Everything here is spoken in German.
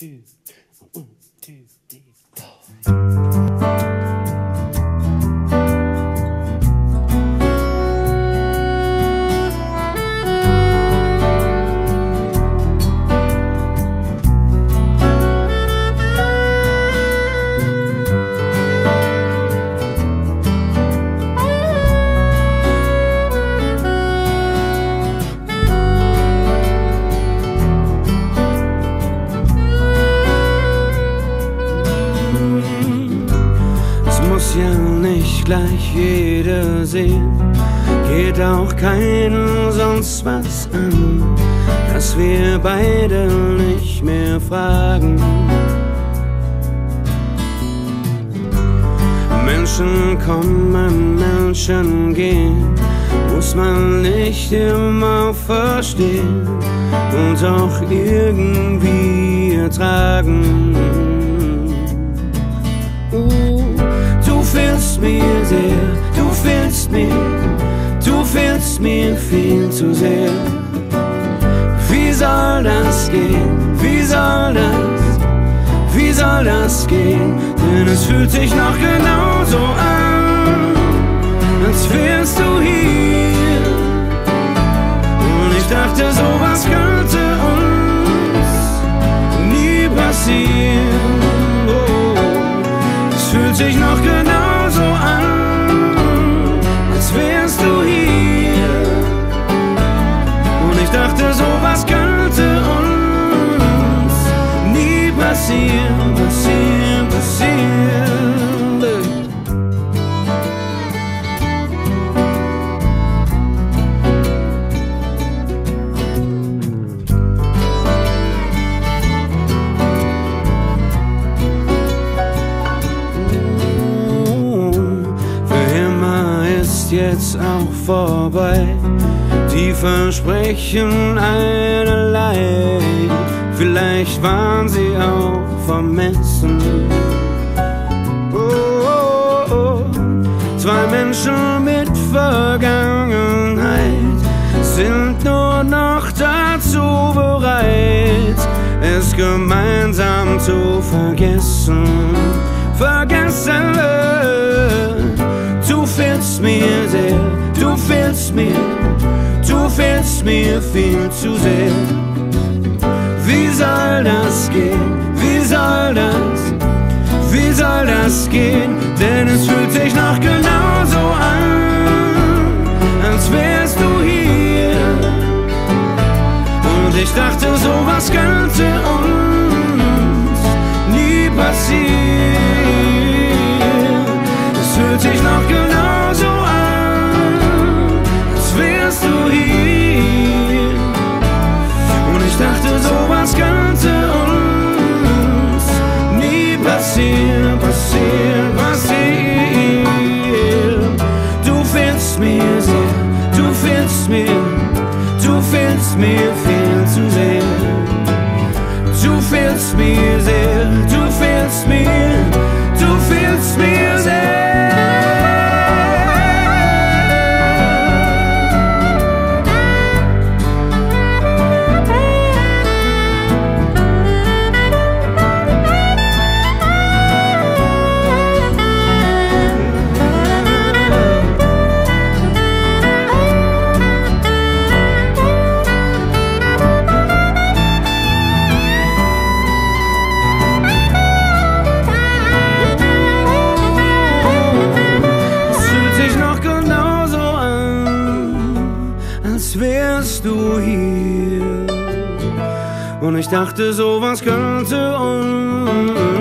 two, one, two, three, four. Ja, nicht gleich jeder sehen, geht auch keinen sonst was an, dass wir beide nicht mehr fragen. Menschen kommen, Menschen gehen, muss man nicht immer verstehen und auch irgendwie ertragen. Du fehlst mir sehr, du fehlst mir viel zu sehr. Wie soll das gehen, wie soll das gehen? Denn es fühlt sich noch genauso an, als wärst du hier. Und ich dachte, sowas könnte uns nie passieren. Oh, es fühlt sich noch genauso an. Sowas könnte uns nie passieren, Für immer ist jetzt auch vorbei. Die versprechen einerlei, vielleicht waren sie auch vermessen. Oh, oh, oh. Zwei Menschen mit Vergangenheit sind nur noch dazu bereit, es gemeinsam zu vergessen. Vergessen. Du fehlst mir sehr, du fehlst mir. Du fehlst mir viel zu sehr. Wie soll das gehen? Wie soll das gehen? Denn es fühlt sich noch genauso an, als wärst du hier. Und ich dachte, sowas könnte uns nie passieren. Es fühlt sich noch genauso an. Ich dachte, sowas könnte uns nie passieren, passieren. Du fehlst mir sehr, du fehlst mir viel zu sehr. Du fehlst mir sehr, du fehlst mir sehr. Und ich dachte, sowas könnte uns